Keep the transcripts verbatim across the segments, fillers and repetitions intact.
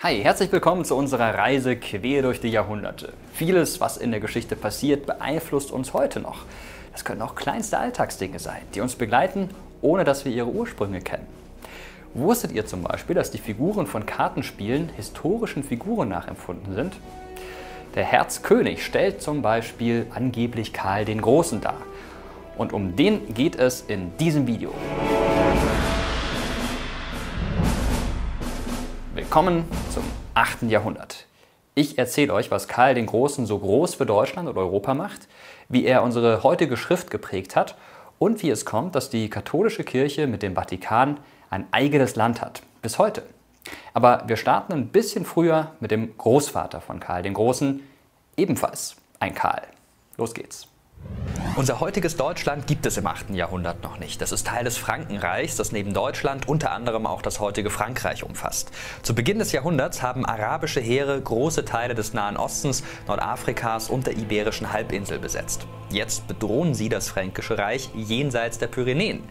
Hi, herzlich willkommen zu unserer Reise quer durch die Jahrhunderte. Vieles, was in der Geschichte passiert, beeinflusst uns heute noch. Das können auch kleinste Alltagsdinge sein, die uns begleiten, ohne dass wir ihre Ursprünge kennen. Wusstet ihr zum Beispiel, dass die Figuren von Kartenspielen historischen Figuren nachempfunden sind? Der Herzkönig stellt zum Beispiel angeblich Karl den Großen dar. Und um den geht es in diesem Video. Willkommen zum achten Jahrhundert. Ich erzähle euch, was Karl den Großen so groß für Deutschland und Europa macht, wie er unsere heutige Schrift geprägt hat und wie es kommt, dass die katholische Kirche mit dem Vatikan ein eigenes Land hat, bis heute. Aber wir starten ein bisschen früher mit dem Großvater von Karl den Großen, ebenfalls ein Karl. Los geht's. Unser heutiges Deutschland gibt es im achten Jahrhundert noch nicht. Das ist Teil des Frankenreichs, das neben Deutschland unter anderem auch das heutige Frankreich umfasst. Zu Beginn des Jahrhunderts haben arabische Heere große Teile des Nahen Ostens, Nordafrikas und der Iberischen Halbinsel besetzt. Jetzt bedrohen sie das Fränkische Reich jenseits der Pyrenäen.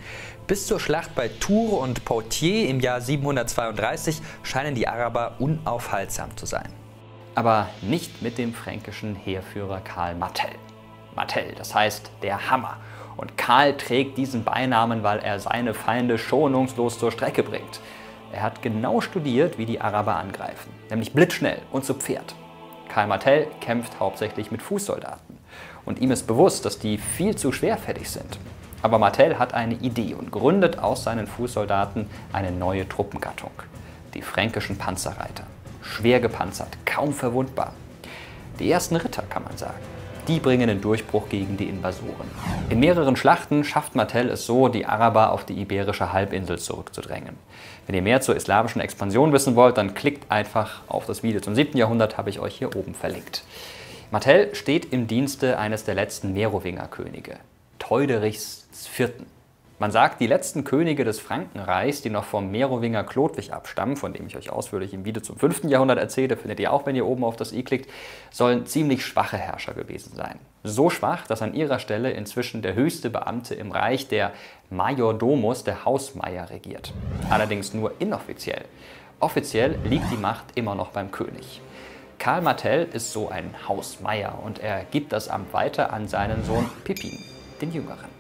Bis zur Schlacht bei Tours und Poitiers im Jahr siebenhundertzweiunddreißig scheinen die Araber unaufhaltsam zu sein. Aber nicht mit dem fränkischen Heerführer Karl Martell. Martell, das heißt der Hammer. Und Karl trägt diesen Beinamen, weil er seine Feinde schonungslos zur Strecke bringt. Er hat genau studiert, wie die Araber angreifen, nämlich blitzschnell und zu Pferd. Karl Martell kämpft hauptsächlich mit Fußsoldaten und ihm ist bewusst, dass die viel zu schwerfällig sind. Aber Martell hat eine Idee und gründet aus seinen Fußsoldaten eine neue Truppengattung, die fränkischen Panzerreiter. Schwer gepanzert, kaum verwundbar. Die ersten Ritter, kann man sagen. Die bringen den Durchbruch gegen die Invasoren. In mehreren Schlachten schafft Martell es so, die Araber auf die Iberische Halbinsel zurückzudrängen. Wenn ihr mehr zur islamischen Expansion wissen wollt, dann klickt einfach auf das Video zum siebten Jahrhundert, habe ich euch hier oben verlinkt. Martell steht im Dienste eines der letzten Merowinger Könige, Theuderichs der Vierte. Man sagt, die letzten Könige des Frankenreichs, die noch vom Merowinger Chlodwig abstammen, von dem ich euch ausführlich im Video zum fünften Jahrhundert erzähle, findet ihr auch, wenn ihr oben auf das i klickt, sollen ziemlich schwache Herrscher gewesen sein. So schwach, dass an ihrer Stelle inzwischen der höchste Beamte im Reich, der Majordomus, der Hausmeier, regiert. Allerdings nur inoffiziell. Offiziell liegt die Macht immer noch beim König. Karl Martell ist so ein Hausmeier und er gibt das Amt weiter an seinen Sohn Pippin, den Jüngeren.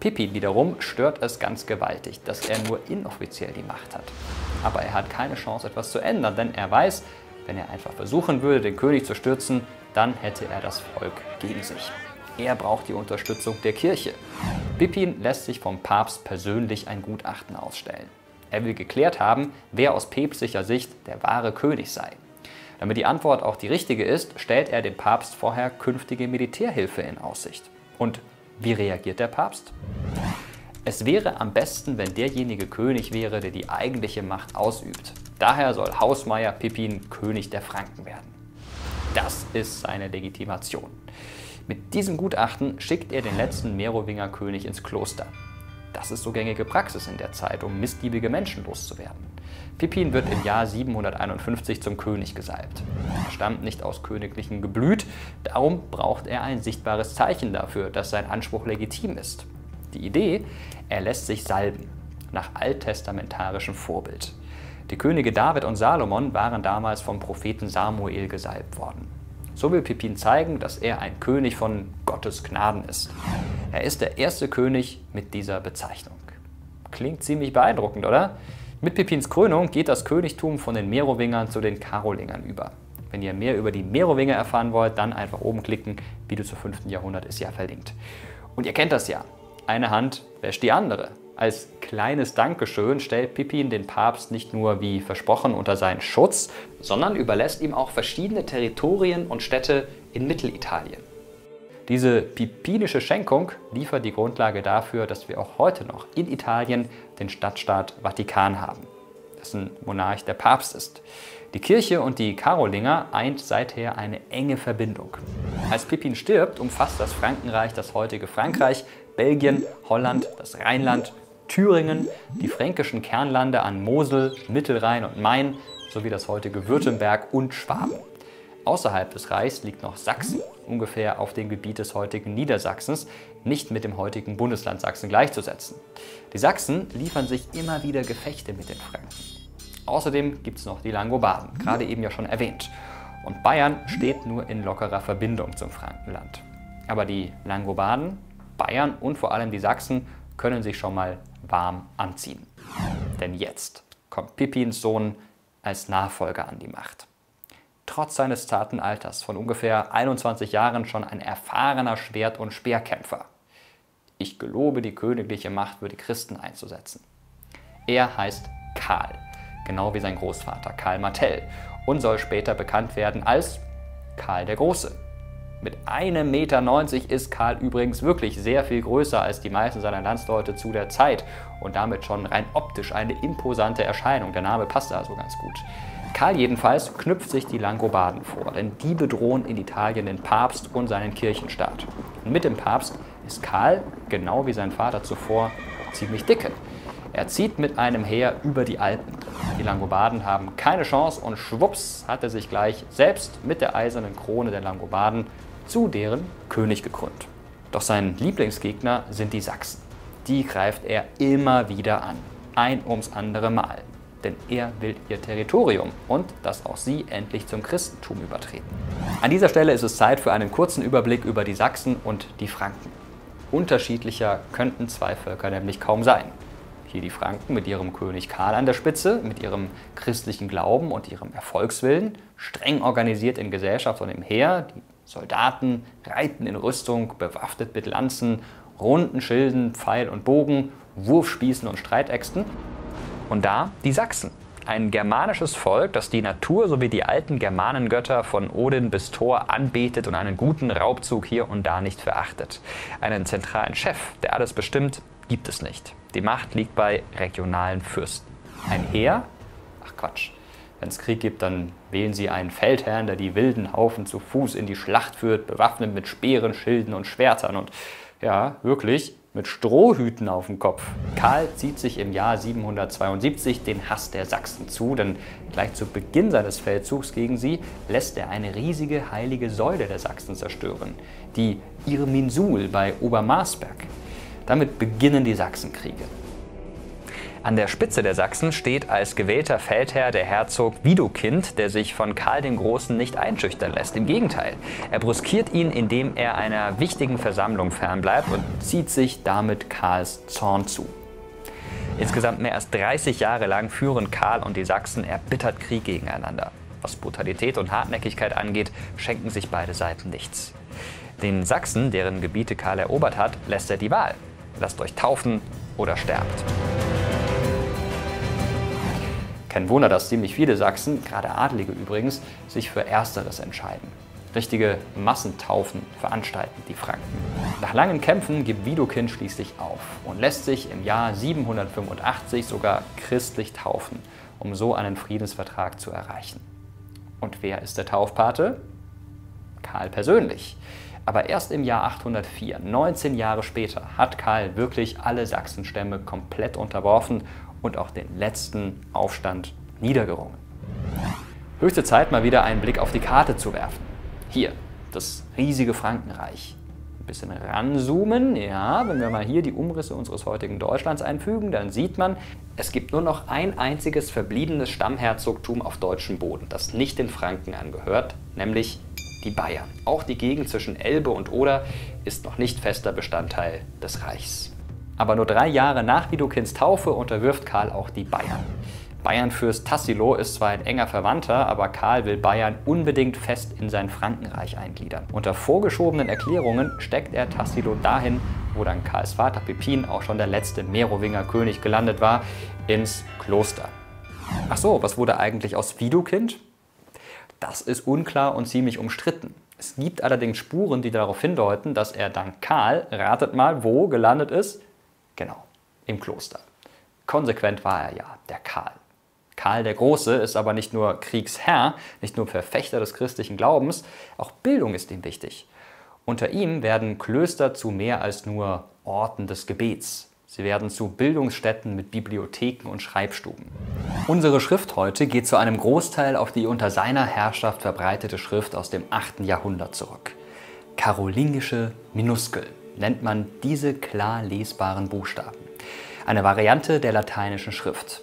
Pippin wiederum stört es ganz gewaltig, dass er nur inoffiziell die Macht hat. Aber er hat keine Chance, etwas zu ändern, denn er weiß, wenn er einfach versuchen würde, den König zu stürzen, dann hätte er das Volk gegen sich. Er braucht die Unterstützung der Kirche. Pippin lässt sich vom Papst persönlich ein Gutachten ausstellen. Er will geklärt haben, wer aus päpstlicher Sicht der wahre König sei. Damit die Antwort auch die richtige ist, stellt er dem Papst vorher künftige Militärhilfe in Aussicht. Und wie reagiert der Papst? Es wäre am besten, wenn derjenige König wäre, der die eigentliche Macht ausübt. Daher soll Hausmeier Pippin König der Franken werden. Das ist seine Legitimation. Mit diesem Gutachten schickt er den letzten Merowinger König ins Kloster. Das ist so gängige Praxis in der Zeit, um missliebige Menschen loszuwerden. Pippin wird im Jahr siebenhunderteinundfünfzig zum König gesalbt. Er stammt nicht aus königlichem Geblüt, darum braucht er ein sichtbares Zeichen dafür, dass sein Anspruch legitim ist. Die Idee, er lässt sich salben, nach alttestamentarischem Vorbild. Die Könige David und Salomon waren damals vom Propheten Samuel gesalbt worden. So will Pippin zeigen, dass er ein König von Gottes Gnaden ist. Er ist der erste König mit dieser Bezeichnung. Klingt ziemlich beeindruckend, oder? Mit Pippins Krönung geht das Königtum von den Merowingern zu den Karolingern über. Wenn ihr mehr über die Merowinger erfahren wollt, dann einfach oben klicken. Video zum fünften Jahrhundert ist ja verlinkt. Und ihr kennt das ja. Eine Hand wäscht die andere. Als kleines Dankeschön stellt Pippin den Papst nicht nur wie versprochen unter seinen Schutz, sondern überlässt ihm auch verschiedene Territorien und Städte in Mittelitalien. Diese pippinische Schenkung liefert die Grundlage dafür, dass wir auch heute noch in Italien den Stadtstaat Vatikan haben, dessen Monarch der Papst ist. Die Kirche und die Karolinger eint seither eine enge Verbindung. Als Pippin stirbt, umfasst das Frankenreich das heutige Frankreich, Belgien, Holland, das Rheinland, Thüringen, die fränkischen Kernlande an Mosel, Mittelrhein und Main sowie das heutige Württemberg und Schwaben. Außerhalb des Reichs liegt noch Sachsen, ungefähr auf dem Gebiet des heutigen Niedersachsens, nicht mit dem heutigen Bundesland Sachsen gleichzusetzen. Die Sachsen liefern sich immer wieder Gefechte mit den Franken. Außerdem gibt es noch die Langobarden, gerade eben ja schon erwähnt. Und Bayern steht nur in lockerer Verbindung zum Frankenland. Aber die Langobarden, Bayern und vor allem die Sachsen können sich schon mal warm anziehen. Denn jetzt kommt Pippins Sohn als Nachfolger an die Macht. Trotz seines zarten Alters von ungefähr einundzwanzig Jahren schon ein erfahrener Schwert- und Speerkämpfer. Ich gelobe die königliche Macht für die Christen einzusetzen. Er heißt Karl, genau wie sein Großvater Karl Martell, und soll später bekannt werden als Karl der Große. Mit einem Meter neunzig ist Karl übrigens wirklich sehr viel größer als die meisten seiner Landsleute zu der Zeit und damit schon rein optisch eine imposante Erscheinung. Der Name passt also ganz gut. Karl jedenfalls knüpft sich die Langobarden vor, denn die bedrohen in Italien den Papst und seinen Kirchenstaat. Und mit dem Papst ist Karl, genau wie sein Vater zuvor, ziemlich dicke. Er zieht mit einem Heer über die Alpen. Die Langobarden haben keine Chance und schwupps hat er sich gleich selbst mit der eisernen Krone der Langobarden zu deren König gekrönt. Doch sein Lieblingsgegner sind die Sachsen. Die greift er immer wieder an, ein ums andere Mal. Denn er will ihr Territorium und dass auch sie endlich zum Christentum übertreten. An dieser Stelle ist es Zeit für einen kurzen Überblick über die Sachsen und die Franken. Unterschiedlicher könnten zwei Völker nämlich kaum sein. Hier die Franken mit ihrem König Karl an der Spitze, mit ihrem christlichen Glauben und ihrem Erfolgswillen, streng organisiert in Gesellschaft und im Heer. Die Soldaten reiten in Rüstung, bewaffnet mit Lanzen, runden Schilden, Pfeil und Bogen, Wurfspießen und Streitäxten. Und da die Sachsen, ein germanisches Volk, das die Natur sowie die alten Germanengötter von Odin bis Thor anbetet und einen guten Raubzug hier und da nicht verachtet. Einen zentralen Chef, der alles bestimmt, gibt es nicht. Die Macht liegt bei regionalen Fürsten. Ein Heer? Ach Quatsch. Wenn es Krieg gibt, dann wählen sie einen Feldherrn, der die wilden Haufen zu Fuß in die Schlacht führt, bewaffnet mit Speeren, Schilden und Schwertern und ja, wirklich mit Strohhüten auf dem Kopf. Karl zieht sich im Jahr siebenhundertzweiundsiebzig den Hass der Sachsen zu, denn gleich zu Beginn seines Feldzugs gegen sie lässt er eine riesige heilige Säule der Sachsen zerstören, die Irminsul bei Obermarsberg. Damit beginnen die Sachsenkriege. An der Spitze der Sachsen steht als gewählter Feldherr der Herzog Widukind, der sich von Karl dem Großen nicht einschüchtern lässt. Im Gegenteil, er brüskiert ihn, indem er einer wichtigen Versammlung fernbleibt und zieht sich damit Karls Zorn zu. Insgesamt mehr als dreißig Jahre lang führen Karl und die Sachsen erbittert Krieg gegeneinander. Was Brutalität und Hartnäckigkeit angeht, schenken sich beide Seiten nichts. Den Sachsen, deren Gebiete Karl erobert hat, lässt er die Wahl. Lasst euch taufen oder sterbt. Kein Wunder, dass ziemlich viele Sachsen, gerade Adlige übrigens, sich für Ersteres entscheiden. Richtige Massentaufen veranstalten die Franken. Nach langen Kämpfen gibt Widukind schließlich auf und lässt sich im Jahr siebenhundertfünfundachtzig sogar christlich taufen, um so einen Friedensvertrag zu erreichen. Und wer ist der Taufpate? Karl persönlich. Aber erst im Jahr achthundertvier, neunzehn Jahre später, hat Karl wirklich alle Sachsenstämme komplett unterworfen und auch den letzten Aufstand niedergerungen. Höchste Zeit, mal wieder einen Blick auf die Karte zu werfen. Hier, das riesige Frankenreich. Ein bisschen ranzoomen, ja, wenn wir mal hier die Umrisse unseres heutigen Deutschlands einfügen, dann sieht man, es gibt nur noch ein einziges verbliebenes Stammherzogtum auf deutschem Boden, das nicht den Franken angehört, nämlich die Bayern. Auch die Gegend zwischen Elbe und Oder ist noch nicht fester Bestandteil des Reichs. Aber nur drei Jahre nach Widukinds Taufe unterwirft Karl auch die Bayern. Bayernfürst Tassilo ist zwar ein enger Verwandter, aber Karl will Bayern unbedingt fest in sein Frankenreich eingliedern. Unter vorgeschobenen Erklärungen steckt er Tassilo dahin, wo dann Karls Vater Pippin auch schon der letzte Merowinger König gelandet war, ins Kloster. Ach so, was wurde eigentlich aus Widukind? Das ist unklar und ziemlich umstritten. Es gibt allerdings Spuren, die darauf hindeuten, dass er dank Karl, ratet mal, wo gelandet ist? Genau, im Kloster. Konsequent war er ja, der Karl. Karl der Große ist aber nicht nur Kriegsherr, nicht nur Verfechter des christlichen Glaubens, auch Bildung ist ihm wichtig. Unter ihm werden Klöster zu mehr als nur Orten des Gebets. Sie werden zu Bildungsstätten mit Bibliotheken und Schreibstuben. Unsere Schrift heute geht zu einem Großteil auf die unter seiner Herrschaft verbreitete Schrift aus dem achten Jahrhundert zurück. Karolingische Minuskeln nennt man diese klar lesbaren Buchstaben. Eine Variante der lateinischen Schrift.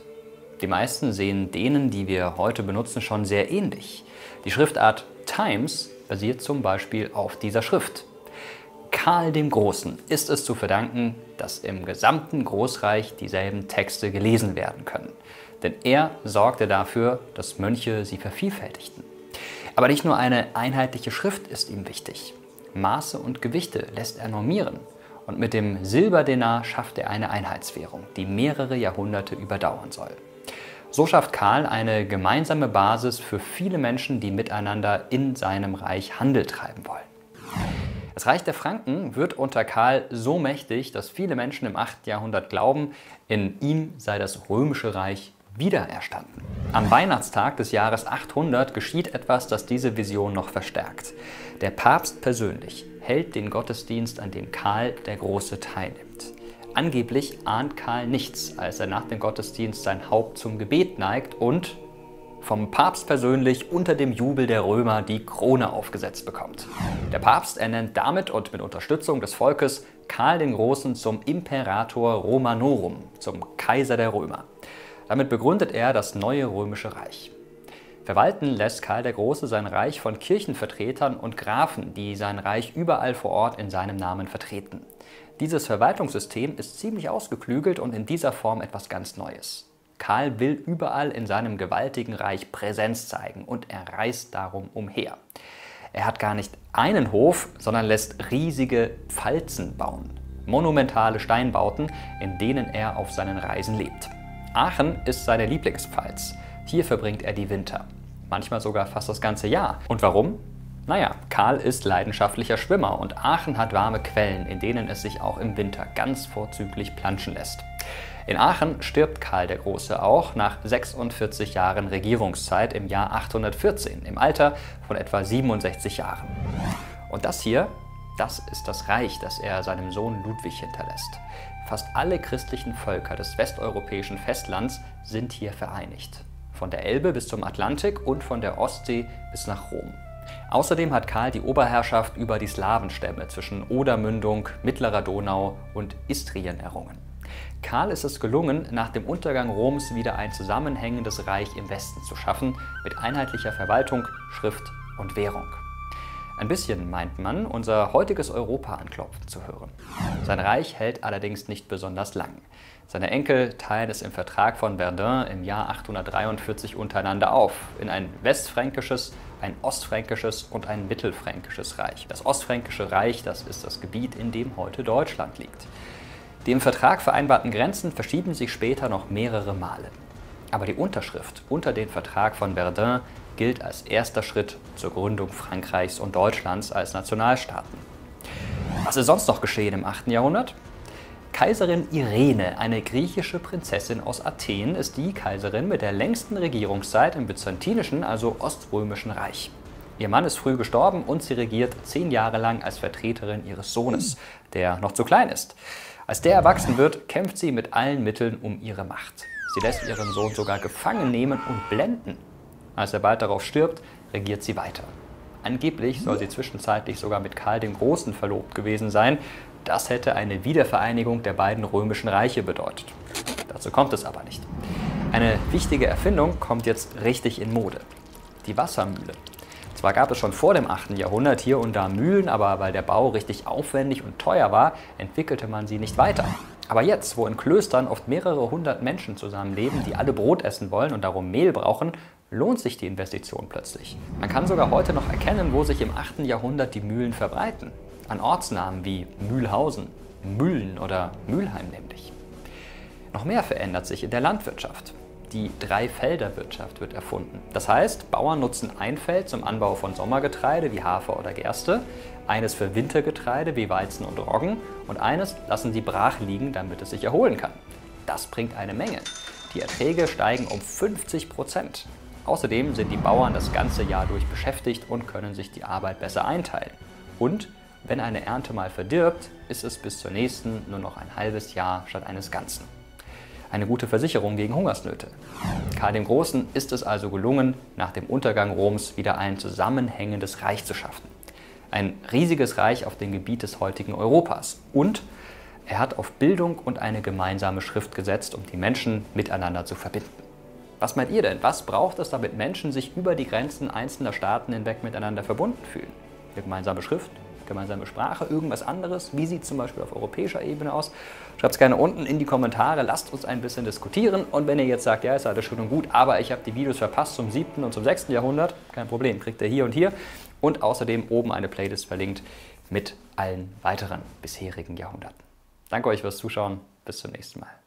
Die meisten sehen denen, die wir heute benutzen, schon sehr ähnlich. Die Schriftart Times basiert zum Beispiel auf dieser Schrift. Karl dem Großen ist es zu verdanken, dass im gesamten Großreich dieselben Texte gelesen werden können. Denn er sorgte dafür, dass Mönche sie vervielfältigten. Aber nicht nur eine einheitliche Schrift ist ihm wichtig. Maße und Gewichte lässt er normieren. Und mit dem Silberdenar schafft er eine Einheitswährung, die mehrere Jahrhunderte überdauern soll. So schafft Karl eine gemeinsame Basis für viele Menschen, die miteinander in seinem Reich Handel treiben wollen. Das Reich der Franken wird unter Karl so mächtig, dass viele Menschen im achten Jahrhundert glauben, in ihm sei das römische Reich wiedererstanden. Am Weihnachtstag des Jahres achthundert geschieht etwas, das diese Vision noch verstärkt. Der Papst persönlich hält den Gottesdienst, an dem Karl der Große teilnimmt. Angeblich ahnt Karl nichts, als er nach dem Gottesdienst sein Haupt zum Gebet neigt und vom Papst persönlich unter dem Jubel der Römer die Krone aufgesetzt bekommt. Der Papst ernennt damit und mit Unterstützung des Volkes Karl den Großen zum Imperator Romanorum, zum Kaiser der Römer. Damit begründet er das neue römische Reich. Verwalten lässt Karl der Große sein Reich von Kirchenvertretern und Grafen, die sein Reich überall vor Ort in seinem Namen vertreten. Dieses Verwaltungssystem ist ziemlich ausgeklügelt und in dieser Form etwas ganz Neues. Karl will überall in seinem gewaltigen Reich Präsenz zeigen und er reist darum umher. Er hat gar nicht einen Hof, sondern lässt riesige Pfalzen bauen. Monumentale Steinbauten, in denen er auf seinen Reisen lebt. Aachen ist seine Lieblingspfalz. Hier verbringt er die Winter. Manchmal sogar fast das ganze Jahr. Und warum? Naja, Karl ist leidenschaftlicher Schwimmer und Aachen hat warme Quellen, in denen es sich auch im Winter ganz vorzüglich planschen lässt. In Aachen stirbt Karl der Große auch nach sechsundvierzig Jahren Regierungszeit im Jahr achthundertvierzehn, im Alter von etwa siebenundsechzig Jahren. Und das hier, das ist das Reich, das er seinem Sohn Ludwig hinterlässt. Fast alle christlichen Völker des westeuropäischen Festlands sind hier vereinigt. Von der Elbe bis zum Atlantik und von der Ostsee bis nach Rom. Außerdem hat Karl die Oberherrschaft über die Slawenstämme zwischen Odermündung, mittlerer Donau und Istrien errungen. Karl ist es gelungen, nach dem Untergang Roms wieder ein zusammenhängendes Reich im Westen zu schaffen, mit einheitlicher Verwaltung, Schrift und Währung. Ein bisschen, meint man, unser heutiges Europa anklopfen zu hören. Sein Reich hält allerdings nicht besonders lang. Seine Enkel teilen es im Vertrag von Verdun im Jahr achthundertdreiundvierzig untereinander auf, in ein westfränkisches, ein ostfränkisches und ein mittelfränkisches Reich. Das ostfränkische Reich, das ist das Gebiet, in dem heute Deutschland liegt. Die im Vertrag vereinbarten Grenzen verschieben sich später noch mehrere Male. Aber die Unterschrift unter den Vertrag von Verdun gilt als erster Schritt zur Gründung Frankreichs und Deutschlands als Nationalstaaten. Was ist sonst noch geschehen im achten Jahrhundert? Kaiserin Irene, eine griechische Prinzessin aus Athen, ist die Kaiserin mit der längsten Regierungszeit im byzantinischen, also oströmischen Reich. Ihr Mann ist früh gestorben und sie regiert zehn Jahre lang als Vertreterin ihres Sohnes, der noch zu klein ist. Als der erwachsen wird, kämpft sie mit allen Mitteln um ihre Macht. Sie lässt ihren Sohn sogar gefangen nehmen und blenden. Als er bald darauf stirbt, regiert sie weiter. Angeblich soll sie zwischenzeitlich sogar mit Karl dem Großen verlobt gewesen sein. Das hätte eine Wiedervereinigung der beiden römischen Reiche bedeutet. Dazu kommt es aber nicht. Eine wichtige Erfindung kommt jetzt richtig in Mode. Die Wassermühle. Zwar gab es schon vor dem achten Jahrhundert hier und da Mühlen, aber weil der Bau richtig aufwendig und teuer war, entwickelte man sie nicht weiter. Aber jetzt, wo in Klöstern oft mehrere hundert Menschen zusammenleben, die alle Brot essen wollen und darum Mehl brauchen, lohnt sich die Investition plötzlich. Man kann sogar heute noch erkennen, wo sich im achten Jahrhundert die Mühlen verbreiten. An Ortsnamen wie Mühlhausen, Mühlen oder Mülheim nämlich. Noch mehr verändert sich in der Landwirtschaft. Die Dreifelderwirtschaft wird erfunden. Das heißt, Bauern nutzen ein Feld zum Anbau von Sommergetreide wie Hafer oder Gerste, eines für Wintergetreide wie Weizen und Roggen und eines lassen sie brach liegen, damit es sich erholen kann. Das bringt eine Menge. Die Erträge steigen um fünfzig Prozent. Außerdem sind die Bauern das ganze Jahr durch beschäftigt und können sich die Arbeit besser einteilen. Und wenn eine Ernte mal verdirbt, ist es bis zur nächsten nur noch ein halbes Jahr statt eines Ganzen. Eine gute Versicherung gegen Hungersnöte. Karl dem Großen ist es also gelungen, nach dem Untergang Roms wieder ein zusammenhängendes Reich zu schaffen. Ein riesiges Reich auf dem Gebiet des heutigen Europas. Und er hat auf Bildung und eine gemeinsame Schrift gesetzt, um die Menschen miteinander zu verbinden. Was meint ihr denn? Was braucht es, damit Menschen sich über die Grenzen einzelner Staaten hinweg miteinander verbunden fühlen? Eine gemeinsame Schrift, gemeinsame Sprache, irgendwas anderes? Wie sieht es zum Beispiel auf europäischer Ebene aus? Schreibt es gerne unten in die Kommentare, lasst uns ein bisschen diskutieren. Und wenn ihr jetzt sagt, ja, ist alles schön und gut, aber ich habe die Videos verpasst zum siebten und zum sechsten Jahrhundert, kein Problem, kriegt ihr hier und hier. Und außerdem oben eine Playlist verlinkt mit allen weiteren bisherigen Jahrhunderten. Danke euch fürs Zuschauen, bis zum nächsten Mal.